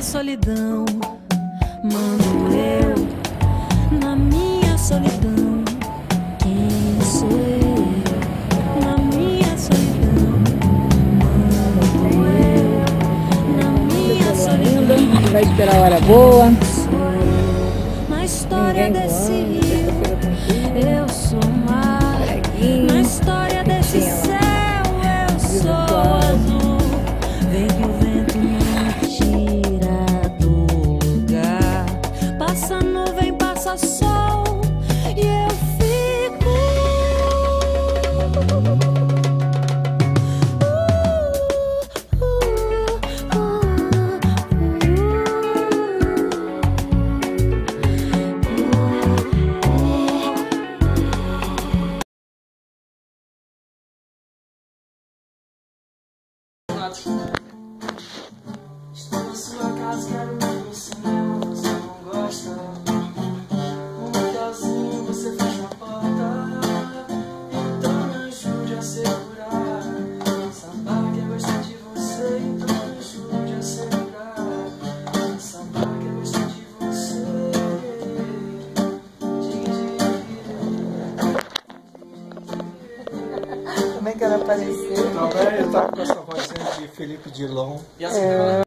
Solidão, mano, eu na minha solidão. Quem sou eu na minha solidão? Mano, eu na minha solidão. Vai esperar a hora boa. Sou eu na história desse rio. Eu sou o mar. Na história desse céu, eu sou azul. Vem que o vento me tira. Passa nuvem, passa sol e eu fico. Estou na sua casa, quero ver no cinema. Você não gosta? Um hotelzinho você fecha a porta. Então me ajude a segurar. Sabar que eu gostei de você. Então me ajude a segurar. Sabar que eu gostei de você. Como é que ela apareceu? Também eu tava com essa vozinha de Felipe Dilon. E assim,